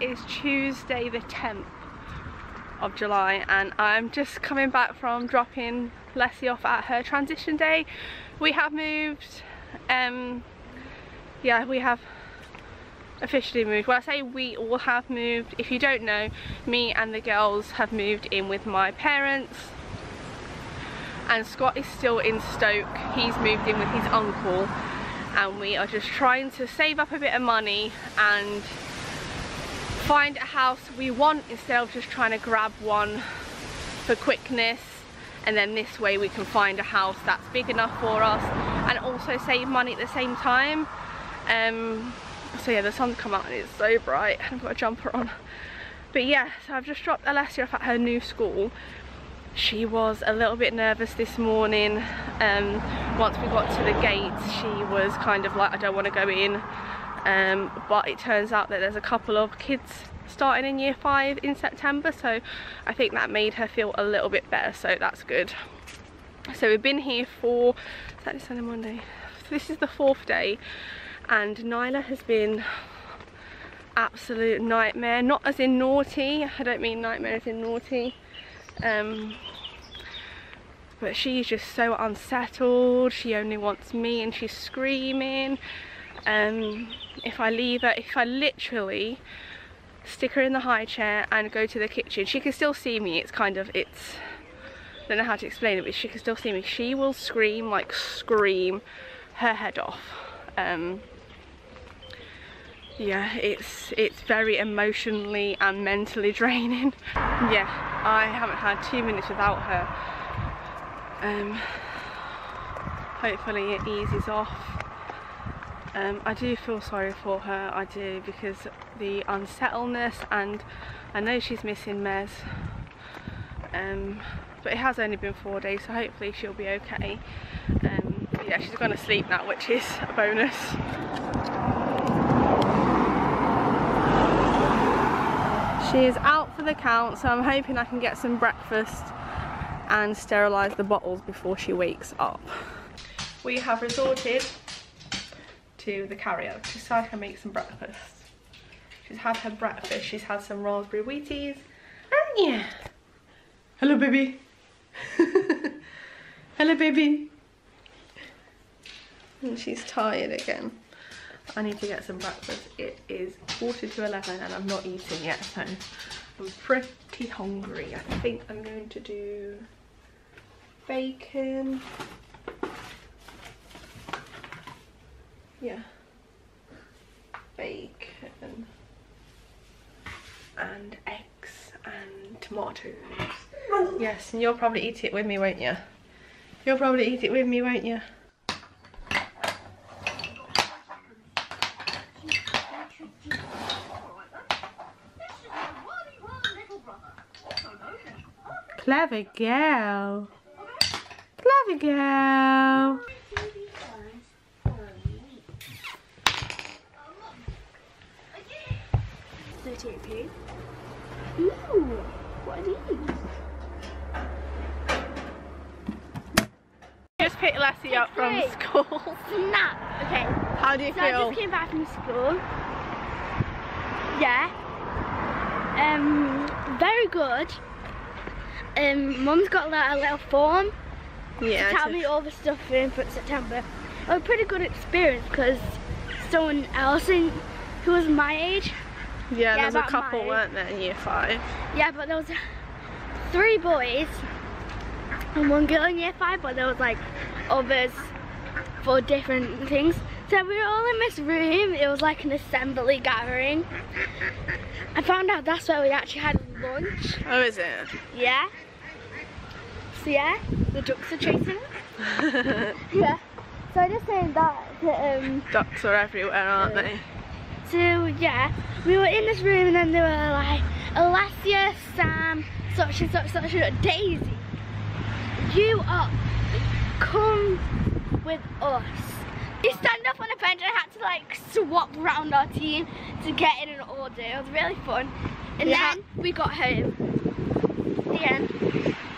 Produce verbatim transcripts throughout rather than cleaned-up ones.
is Tuesday the tenth of July and I'm just coming back from dropping Leslie off at her transition day. We have moved, um, yeah, we have officially moved. Well, I say we all have moved. If you don't know, me and the girls have moved in with my parents, and Scott is still in Stoke. He's moved in with his uncle, and we are just trying to save up a bit of money and find a house we want instead of just trying to grab one for quickness, and then this way we can find a house that's big enough for us and also save money at the same time. Um, so yeah, the sun's come out and it's so bright and I've got a jumper on. But yeah, so I've just dropped Alessia off at her new school. She was a little bit nervous this morning. Um, once we got to the gate, she was kind of like, I don't want to go in. Um, but it turns out that there's a couple of kids starting in year five in September, so I think that made her feel a little bit better, so that's good. So we've been here for Saturday, Sunday, Monday. So this is the fourth day, and Nyla has been absolute nightmare. Not as in naughty, I don't mean nightmare as in naughty. Um, but she's just so unsettled. She only wants me and she's screaming. Um, if I leave her, if I literally stick her in the high chair and go to the kitchen, she can still see me. It's kind of, it's, I don't know how to explain it, but she can still see me. She will scream, like scream her head off. Um, yeah, it's, it's very emotionally and mentally draining. Yeah. I haven't had two minutes without her. Um, hopefully it eases off. Um, I do feel sorry for her, I do, because the unsettledness, and I know she's missing Mez. Um, but it has only been four days, so hopefully she'll be okay. Um, yeah, she's gone to sleep now, which is a bonus. She is out for the count, so I'm hoping I can get some breakfast and sterilise the bottles before she wakes up. We have resorted to the carrier just so I can make some breakfast. She's had her breakfast, she's had some raspberry Wheaties, and yeah. Hello, baby. Hello, baby. And she's tired again. I need to get some breakfast. It is quarter to eleven and I'm not eating yet, so I'm pretty hungry. I think I'm going to do bacon. Yeah. Bacon. And eggs and tomatoes. Yes, and you'll probably eat it with me, won't you? You'll probably eat it with me, won't you? Clever girl. Clever girl. thirty-eight p. Ooh, what are these? Just picked Lassie up from school. Snap. Okay. How do you so feel? So I just came back from school. Yeah. Um, very good. Um, Mum's got like a little form, yeah, to tell me all the stuff in for September. It was a pretty good experience because someone else in, who was my age. Yeah, yeah, there was a couple, weren't there, in year five? Yeah, but there was three boys and one girl in year five, but there was like others for different things. So we were all in this room. It was like an assembly gathering. I found out that's where we actually had lunch. Oh, is it? Yeah. So yeah, the ducks are chasing us. Yeah. So I just saying that, that um, ducks are everywhere, aren't uh, they? So yeah, we were in this room and then there were like Alessia, Sam, such and such, such and Daisy. You are come with us. You stand up on a bench and I had to like swap round our team to get in an order. It was really fun. And yeah, then we got home. The end.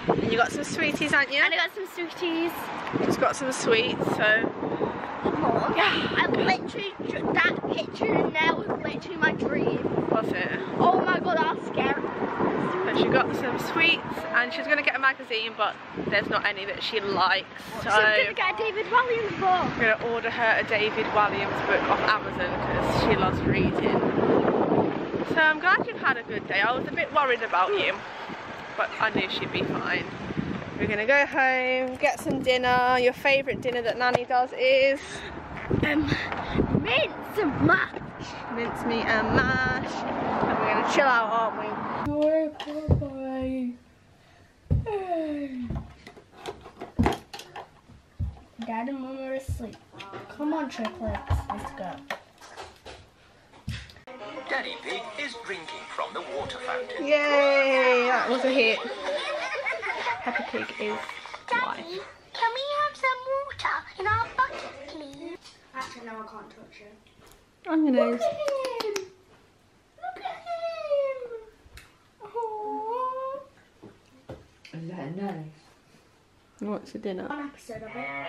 And you got some sweeties, aren't you? And I got some sweeties. Just got some sweets, so. More. Yeah. I literally, that picture in there was literally my dream. Was it? she got some sweets and she's going to get a magazine, but there's not any that she likes. So she's going to get a David Walliams book. I'm going to order her a David Walliams book off Amazon because she loves reading. So I'm glad you've had a good day. I was a bit worried about you, but I knew she'd be fine. We're going to go home, get some dinner. Your favourite dinner that Nanny does is? Um, mince and mash. Mince meat and mash. And we're going to chill out, aren't we? You're qualified. Dad and Mum are asleep. Come on, triplets. Let's go. Daddy Pig is drinking from the water fountain. Yay! That was a hit. Peppa Pig is Daddy, live. Can we have some water in our bucket, please? Actually, no, I can't touch it. I'm going to... Look at him! Look at him! Oh. Is that nice? What's the dinner? One episode of it.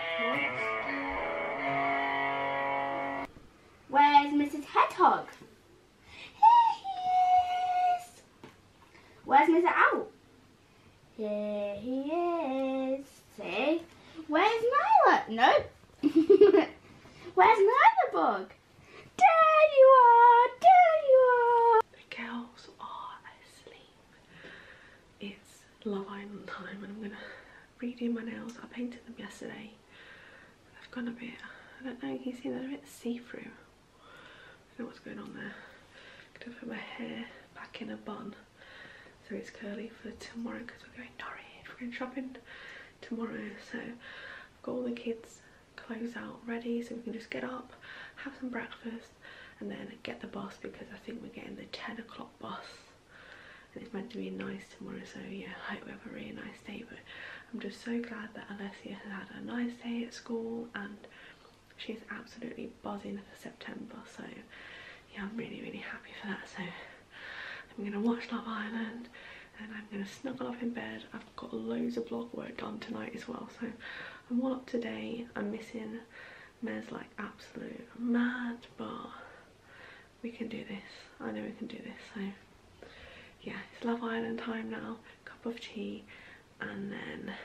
Where's Missus Hedgehog? Here he is! Where's Mister Owl? Here he is. See? Where's Nyla? No. Where's Nyla Bug? There you are. There you are. The girls are asleep. It's Love Island time, and I'm going to redo my nails. I painted them yesterday. They've gone a bit, I don't know, you can see they're a bit see-through. I don't know what's going on there. I'm going to put my hair back in a bun. So it's curly for tomorrow because we're going Norwich. We're going shopping tomorrow, so I've got all the kids' clothes out ready so we can just get up, have some breakfast, and then get the bus because I think we're getting the ten o'clock bus. And it's meant to be nice tomorrow, so yeah, I hope we have a really nice day. But I'm just so glad that Alessia has had a nice day at school and she's absolutely buzzing for September. So yeah, I'm really, really happy for that. So I'm going to watch Love Island and I'm going to snuggle up in bed. I've got loads of blog work done tonight as well, so I'm all up today. I'm missing Mez like absolute mad, but we can do this. I know we can do this. So yeah, it's Love Island time now. Cup of tea and then